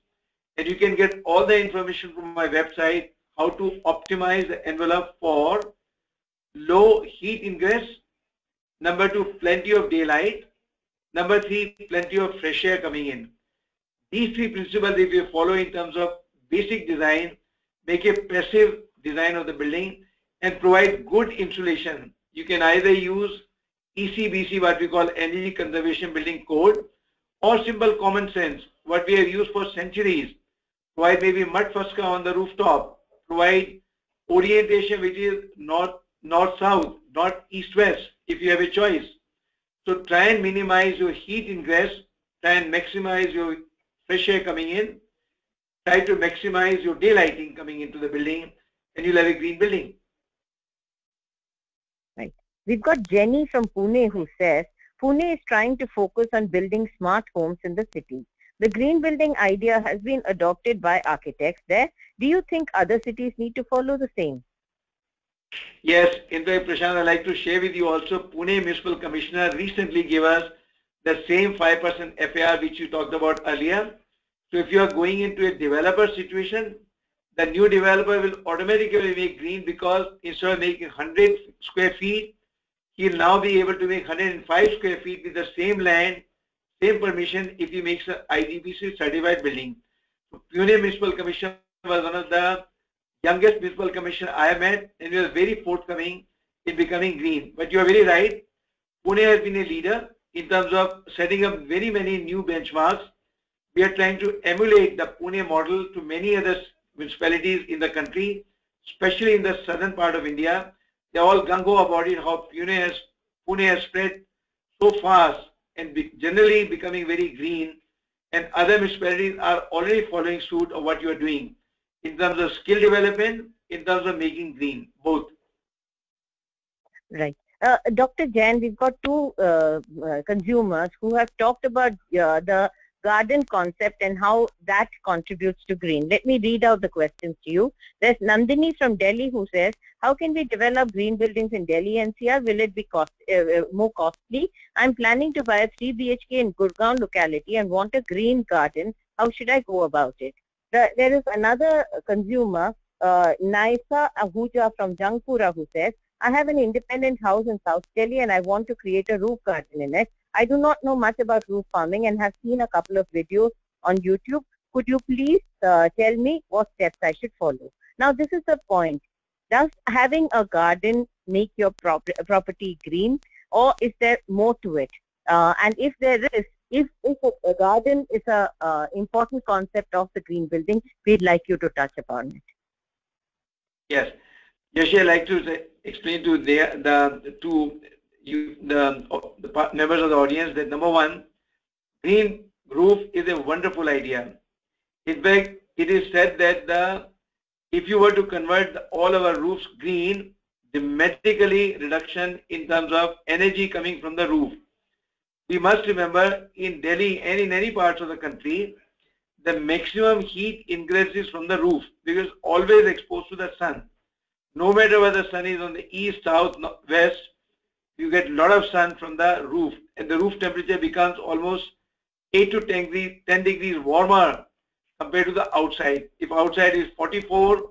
And you can get all the information from my website, how to optimize the envelope for low heat ingress. Number two, plenty of daylight. Number three, plenty of fresh air coming in. These three principles, if you follow in terms of basic design, make a passive design of the building and provide good insulation. You can either use E C B C, what we call Energy Conservation Building Code, or simple common sense, what we have used for centuries. Provide maybe mud fusca on the rooftop. Provide orientation which is north, north, south, not east, west, if you have a choice. So try and minimize your heat ingress. Try and maximize your fresh air coming in. Try to maximize your daylighting coming into the building, and you'll have a green building. Right. We've got Jenny from Pune who says, Pune is trying to focus on building smart homes in the city. The green building idea has been adopted by architects there. Do you think other cities need to follow the same? Yes, in fact, Prashant, I'd like to share with you also, Pune Municipal Commissioner recently gave us the same five percent F A R which you talked about earlier. So if you are going into a developer situation, the new developer will automatically make green because instead of making one hundred square feet, he'll now be able to make one hundred five square feet with the same land, same permission if he makes an I G B C certified building. So Pune Municipal Commission was one of the youngest municipal commissioner I have met, and he was very forthcoming in becoming green. But you are very right, Pune has been a leader in terms of setting up very many new benchmarks. We are trying to emulate the Pune model to many other municipalities in the country, especially in the southern part of India. They are all gung-ho about it, how Pune has, Pune has spread so fast and be generally becoming very green, and other municipalities are already following suit of what you are doing in terms of skill development, in terms of making green, both. Right. Uh, Doctor Jain, we've got two uh, uh, consumers who have talked about uh, the garden concept and how that contributes to green. Let me read out the questions to you. There's Nandini from Delhi who says, how can we develop green buildings in Delhi N C R? Will it be cost, uh, more costly? I'm planning to buy a three B H K in Gurgaon locality and want a green garden. How should I go about it? The, there is another consumer, uh, Naisa Ahuja from Jangpura, who says, I have an independent house in South Delhi and I want to create a roof garden in it. I do not know much about roof farming and have seen a couple of videos on YouTube. Could you please uh, tell me what steps I should follow? Now, this is the point. Does having a garden make your prop property green, or is there more to it? Uh, and if there is, if, if a garden is an uh, important concept of the green building, we'd like you to touch upon it. Yes. Jayshree, I'd like to say, explain to the, the, the two you, the, the members of the audience that number one, green roof is a wonderful idea. In fact, it is said that the if you were to convert the, all of our roofs green, dramatically reduction in terms of energy coming from the roof. We must remember in Delhi and in any parts of the country, the maximum heat ingresses from the roof because it's always exposed to the sun. No matter whether the sun is on the east, south, west, you get a lot of sun from the roof, and the roof temperature becomes almost eight to ten degrees warmer compared to the outside. If outside is forty-four,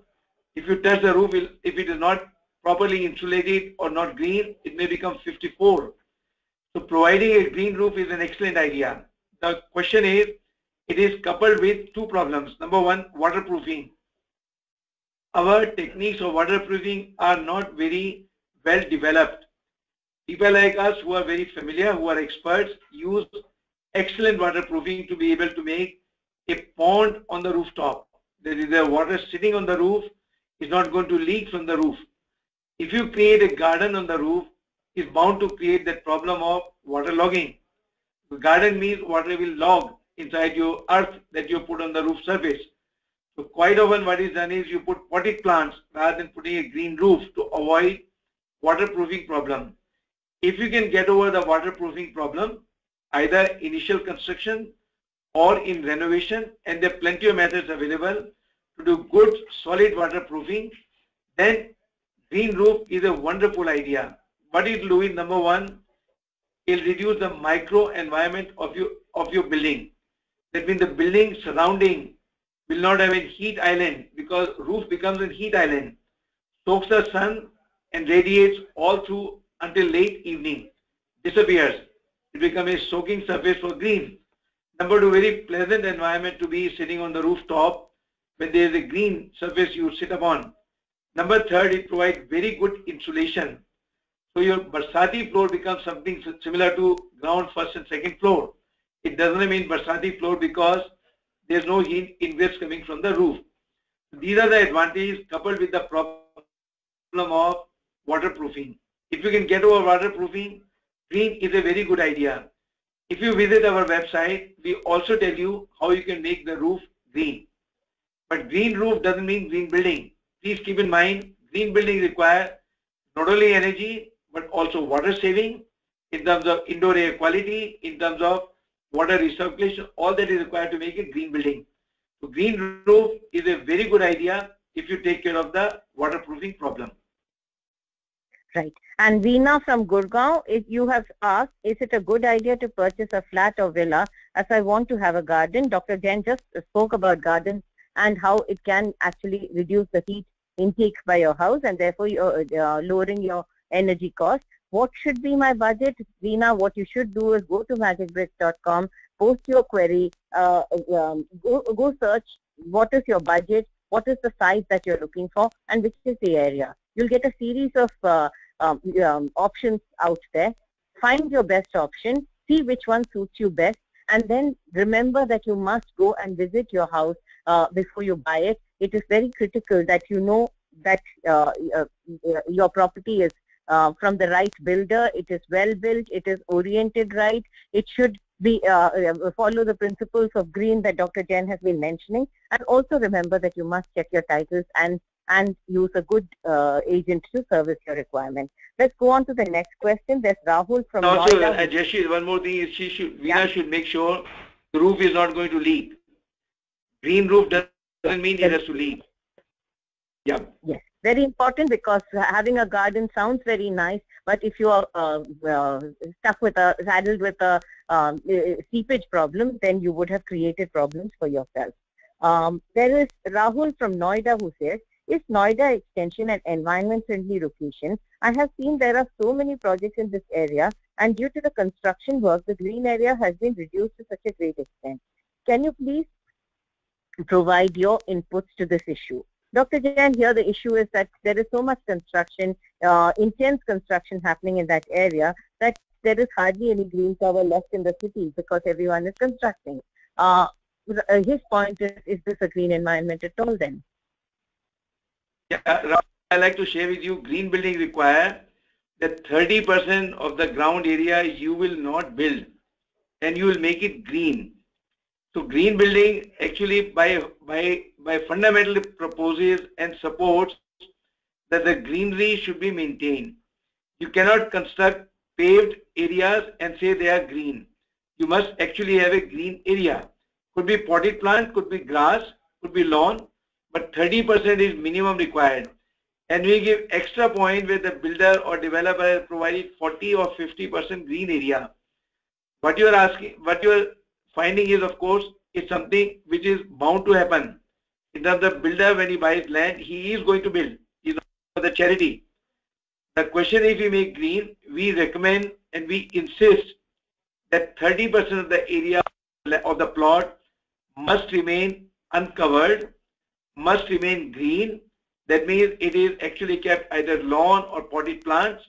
if you touch the roof, if it is not properly insulated or not green, it may become fifty-four. So providing a green roof is an excellent idea. The question is, it is coupled with two problems. Number one, waterproofing. Our techniques of waterproofing are not very well developed. people like us who are very familiar, who are experts, use excellent waterproofing to be able to make a pond on the rooftop. There is the water sitting on the roof is not going to leak from the roof. If you create a garden on the roof, it's bound to create that problem of water logging. The garden means water will log inside your earth that you put on the roof surface. So quite often what is done is you put potted plants rather than putting a green roof to avoid waterproofing problem. If you can get over the waterproofing problem, either initial construction or in renovation, and there are plenty of methods available to do good solid waterproofing, then green roof is a wonderful idea. What it will do is, number one, it will reduce the micro environment of your, of your building. That means the building surrounding will not have a heat island, because roof becomes a heat island, soaks the sun and radiates all through until late evening, disappears. It becomes a soaking surface for green. Number two, very pleasant environment to be sitting on the rooftop when there is a green surface you sit upon. Number third, it provides very good insulation. So your barsati floor becomes something similar to ground first and second floor. It doesn't mean barsati floor because there is no heat ingress coming from the roof. These are the advantages coupled with the problem of waterproofing. If you can get over waterproofing, green is a very good idea. If you visit our website, we also tell you how you can make the roof green. But green roof doesn't mean green building. Please keep in mind, green building requires not only energy but also water saving in terms of indoor air quality, in terms of water recirculation, all that is required to make a green building. So green roof is a very good idea if you take care of the waterproofing problem. Right. And Veena from Gurgaon, if you have asked, is it a good idea to purchase a flat or villa as I want to have a garden? Doctor Jain just spoke about gardens and how it can actually reduce the heat intake by your house and therefore you're uh, lowering your energy cost. What should be my budget? Veena, what you should do is go to magic bricks dot com, post your query, uh, um, go, go search what is your budget, what is the size that you're looking for and which is the area. You'll get a series of uh, um, um, options out there. Find your best option, see which one suits you best, and then remember that you must go and visit your house uh, before you buy it. It is very critical that you know that uh, uh, your property is Uh, from the right builder, it is well built, it is oriented right, it should be uh, follow the principles of green that Doctor Jain has been mentioning, and also remember that you must check your titles and, and use a good uh, agent to service your requirement. Let's go on to the next question. There's Rahul from also, Noida. Uh, Jayshree, one more thing is she should, Veena yeah. should make sure the roof is not going to leak. Green roof doesn't mean yes. it has to leak. Yeah. Yes. Very important, because having a garden sounds very nice, but if you are uh, uh, stuck with a, saddled with a um, seepage problem, then you would have created problems for yourself. Um, there is Rahul from Noida who says, is Noida Extension an environment-friendly location? I have seen there are so many projects in this area, and due to the construction work, the green area has been reduced to such a great extent. Can you please provide your inputs to this issue? Doctor Jain, here the issue is that there is so much construction, uh, intense construction happening in that area that there is hardly any green cover left in the city because everyone is constructing. Uh, his point is, is this a green environment at all then? Yeah, Rahul, I'd like to share with you, green building require that thirty percent of the ground area you will not build and you will make it green. So green building actually by, by, by fundamentally proposes and supports that the greenery should be maintained. You cannot construct paved areas and say they are green. You must actually have a green area. Could be potted plant, could be grass, could be lawn, but thirty percent is minimum required. And we give extra point where the builder or developer has provided forty or fifty percent green area. What you are asking, what you are finding is, of course, is something which is bound to happen. In terms of builder, when he buys land, he is going to build. He is not for the charity. The question, if we make green, we recommend and we insist that thirty percent of the area of the plot must remain uncovered, must remain green. That means it is actually kept either lawn or potted plants.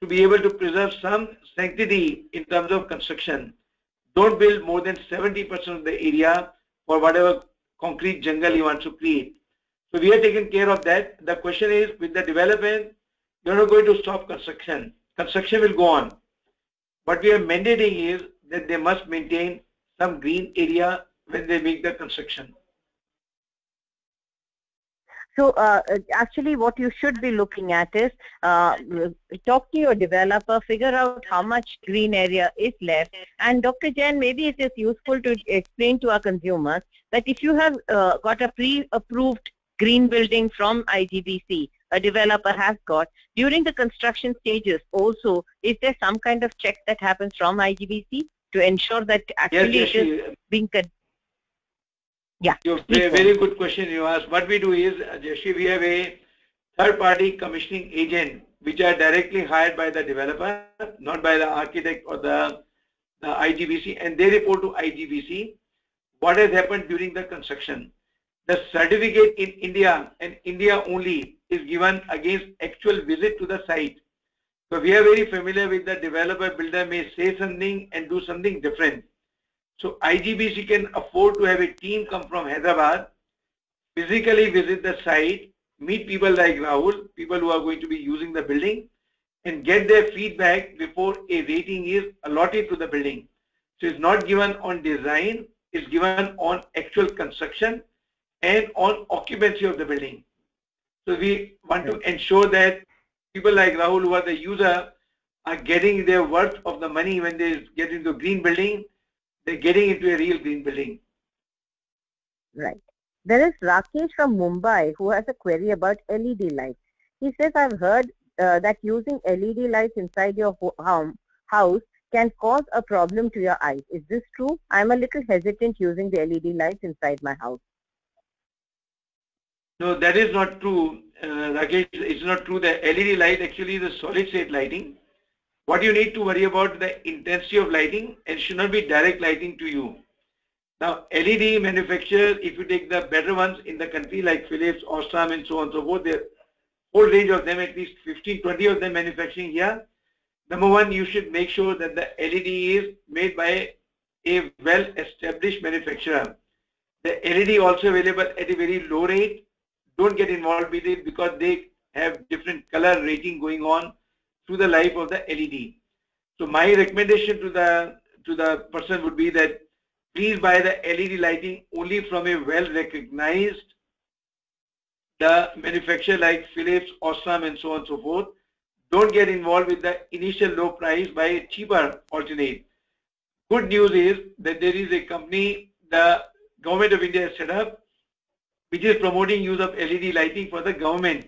to be able to preserve some sanctity in terms of construction. Don't build more than seventy percent of the area for whatever concrete jungle you want to create. So we are taking care of that. The question is, with the development, you are not going to stop construction. Construction will go on. What we are mandating is that they must maintain some green area when they make the construction. So uh, actually what you should be looking at is uh, talk to your developer, figure out how much green area is left. And Doctor Jain, maybe it is useful to explain to our consumers that if you have uh, got a pre-approved green building from I G B C, a developer has got, during the construction stages also, is there some kind of check that happens from I G B C to ensure that actually yes, yes, it is yes. being con Yeah. You, very good question you asked. What we do is, Jayshree, we have a third-party commissioning agent, which are directly hired by the developer, not by the architect or the, the I G B C, and they report to I G B C what has happened during the construction. The certificate in India and India only is given against actual visit to the site. So we are very familiar with the developer builder may say something and do something different. So I G B C can afford to have a team come from Hyderabad, physically visit the site, meet people like Rahul, people who are going to be using the building, and get their feedback before a rating is allotted to the building. So it's not given on design, it's given on actual construction and on occupancy of the building. So we want to ensure that people like Rahul, who are the user, are getting their worth of the money when they get into green building. They're getting into a real green building. Right. There is Rakesh from Mumbai who has a query about L E D lights. He says, I've heard uh, that using L E D lights inside your home, house can cause a problem to your eyes. Is this true? I'm a little hesitant using the L E D lights inside my house. No, that is not true, uh, Rakesh. It's not true. The L E D light actually is a solid state lighting. What you need to worry about is the intensity of lighting and should not be direct lighting to you. Now, L E D manufacturers, if you take the better ones in the country like Philips, Osram and so on and so forth, there whole range of them, at least fifteen, twenty of them manufacturing here. Number one, you should make sure that the L E D is made by a well-established manufacturer. The L E D also available at a very low rate. Don't get involved with it because they have different color rating going on through the life of the L E D. So my recommendation to the to the person would be that please buy the L E D lighting only from a well-recognized the manufacturer like Philips, Osram and so on and so forth. Don't get involved with the initial low price, buy a cheaper alternate. Good news is that there is a company the Government of India has set up which is promoting use of L E D lighting for the government,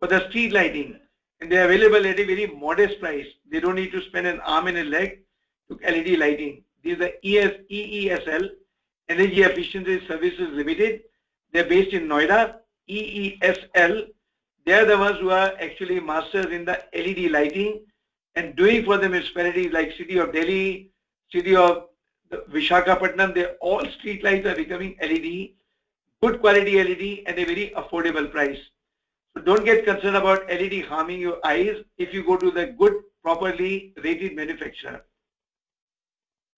for the street lighting. And they are available at a very modest price. They don't need to spend an arm and a leg to L E D lighting. These are E E S L, Energy Efficiency Services Limited. They are based in Noida. E E S L, they are the ones who are actually masters in the L E D lighting and doing for the municipalities like City of Delhi, City of Visakhapatnam. They all street lights are becoming L E D, good quality L E D at a very affordable price. Don't get concerned about L E D harming your eyes if you go to the good, properly rated manufacturer.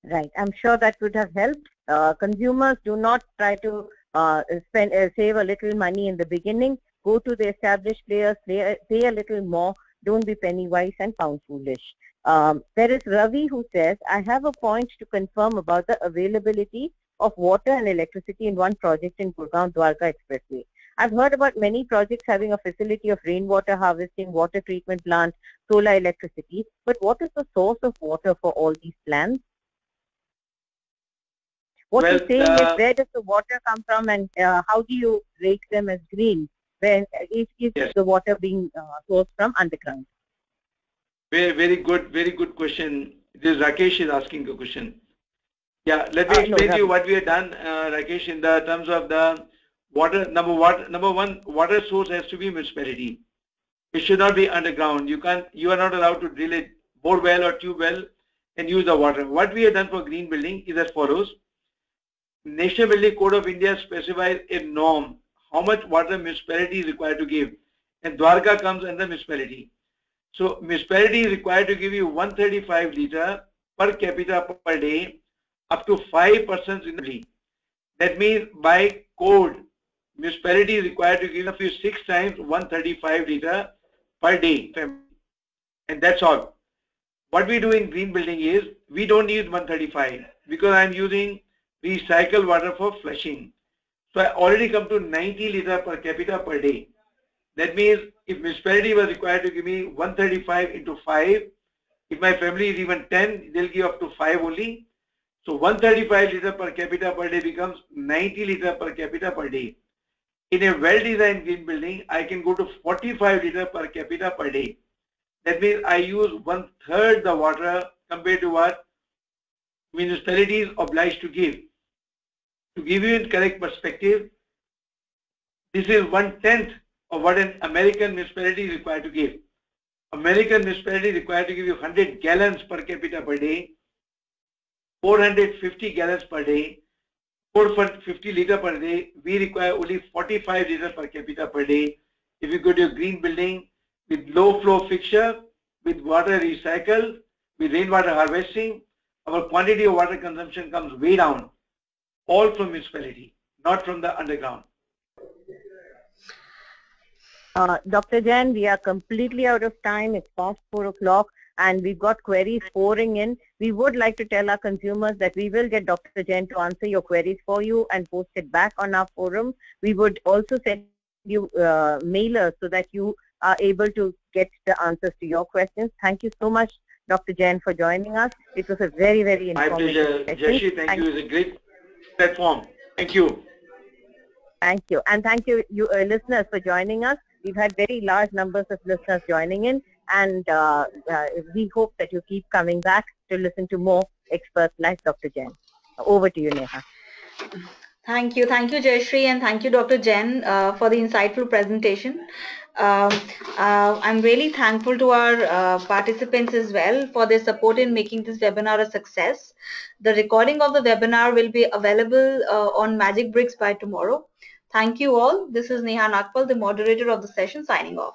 Right. I'm sure that would have helped. Uh, consumers, do not try to uh, spend uh, save a little money in the beginning. Go to the established players, pay, pay a little more. Don't be penny-wise and pound foolish. Um, there is Ravi who says, I have a point to confirm about the availability of water and electricity in one project in Gurgaon, Gulbarga Expressway. I've heard about many projects having a facility of rainwater harvesting, water treatment plant, solar electricity, but what is the source of water for all these plants? What well, you're saying uh, is, where does the water come from and uh, how do you rate them as green? Where is, is yes. the water being uh, sourced from underground? Very, very good, very good question. This Rakesh is asking a question. Yeah, let me uh, explain no, to you what we have done, uh, Rakesh, in the terms of the Water number, water number one, water source has to be municipality. It should not be underground. You can't, you are not allowed to drill a bore well or tube well and use the water. What we have done for green building is as follows. National Building Code of India specifies a norm, how much water municipality is required to give, and Dwarka comes under municipality. So municipality is required to give you one hundred thirty-five litre per capita per day, up to five persons in the city. That means by code, municipality is required to give up to six times one hundred thirty-five litre per day, and that's all. What we do in green building is we don't need one hundred thirty-five because I am using recycled water for flushing. So I already come to ninety litre per capita per day. That means if municipality was required to give me one hundred thirty-five into five, if my family is even ten, they'll give up to five only. So one hundred thirty-five litre per capita per day becomes ninety litre per capita per day. In a well-designed green building, I can go to forty-five litre per capita per day. That means I use one third the water compared to what municipality is obliged to give. To give you in correct perspective, this is one tenth of what an American municipality is required to give. American municipality is required to give you one hundred gallons per capita per day, four hundred fifty gallons per day, four hundred fifty litre per day. We require only forty-five litre per capita per day. If you go to a green building with low flow fixture, with water recycled, with rainwater harvesting, our quantity of water consumption comes way down, all from municipality, not from the underground. Uh, Doctor Jain, we are completely out of time. It's past four o'clock and we've got queries pouring in. We would like to tell our consumers that we will get Doctor Jain to answer your queries for you and post it back on our forum. We would also send you uh, mailers so that you are able to get the answers to your questions. Thank you so much, Doctor Jain, for joining us. It was a very, very informative session. My pleasure. Jayshree, thank you. It's a great platform. Thank you. Thank you. And thank you, you uh, listeners, for joining us. We've had very large numbers of listeners joining in, and uh, uh, we hope that you keep coming back to listen to more experts like Doctor Jain. Over to you, Neha. Thank you. Thank you, Jayshree, and thank you, Doctor Jain, uh, for the insightful presentation. Um, uh, I'm really thankful to our uh, participants as well for their support in making this webinar a success. The recording of the webinar will be available uh, on MagicBricks by tomorrow. Thank you all. This is Neha Nagpal, the moderator of the session, signing off.